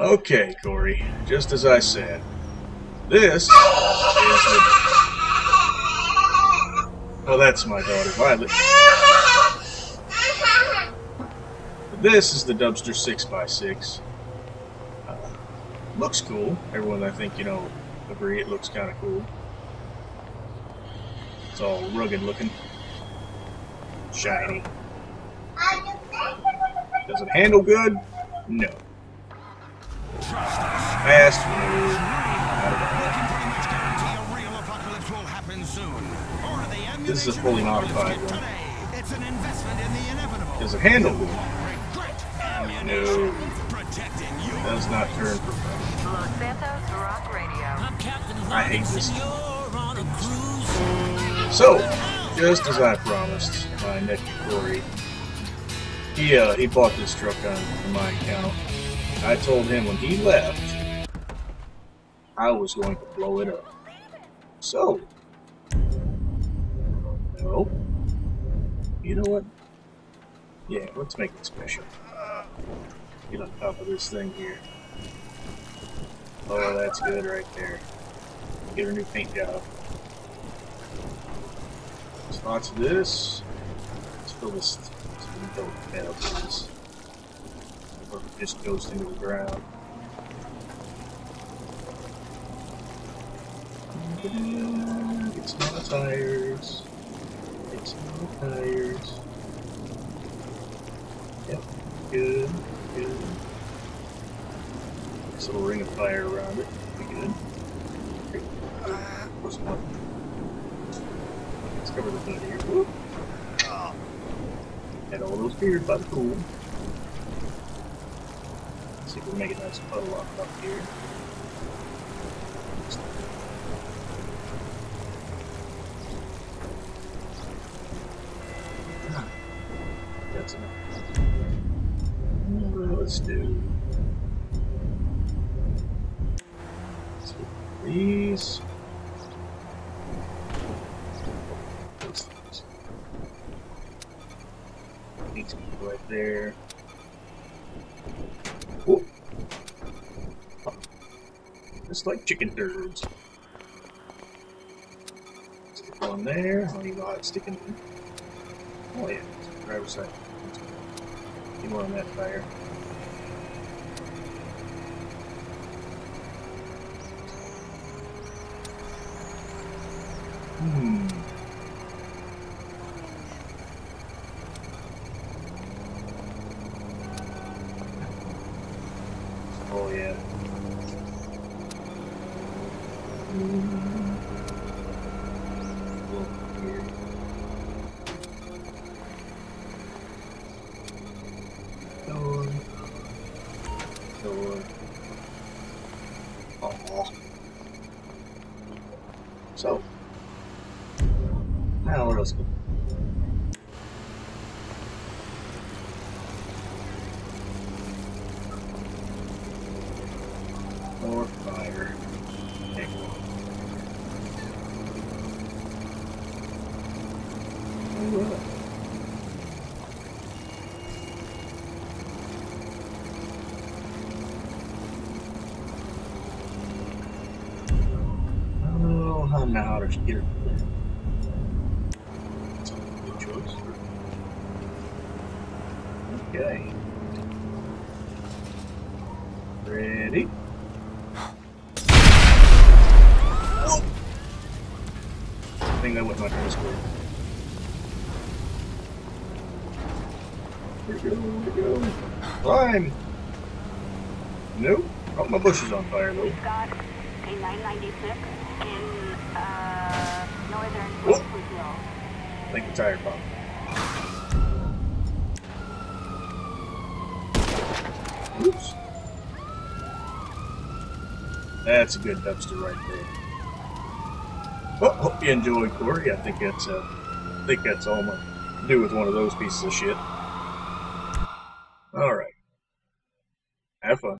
Okay, Corey, just as I said, this is the... Oh, that's my daughter, Violet. This is the Dubsta 6x6. Looks cool. Everyone, I think, you know, agree it looks kind of cool. It's all rugged looking. Shiny. Does it handle good? No. Fast. No. This is a fully modified one. Does it handle good? No. It does not turn professional. I hate this. So, just as I promised, my nephew Corey, he bought this truck on my account. I told him when he left, I was going to blow it up. So, no, you know what? Yeah, let's make it special. Get on top of this thing here. Oh, that's good right there. Get her new paint job. There's lots of this. Let's fill this metal piece. Or it just goes into the ground. Get some more tires. Get some more tires. Yep, good, good. This little ring of fire around it. Pretty good. What's one? Let's cover the hood here. Whoop. Had all those beers by the pool. Let's see if we can make a nice puddle off up here. That's enough. Well, let's do. Let's do these. Right there. Cool. Oh. Just like chicken turds. Stick one there. I don't even know how it's sticking in. Oh yeah, driver's side. Get more on that fire. Oh yeah. Door. Door. Oh. So. Now what else? More fire. Okay. Oh, I don't know how to get her. That's a good choice. Okay. Ready? I think that went my first score. Here we go, here we go. Climb! Nope. Oh, my bush is on fire, though. We've got a 996 in northern Brazil. I think the tire popped. Oops. That's a good dumpster right there. Well, hope you enjoyed, Corey. I think that's all I'm gonna do with one of those pieces of shit. All right. Have fun.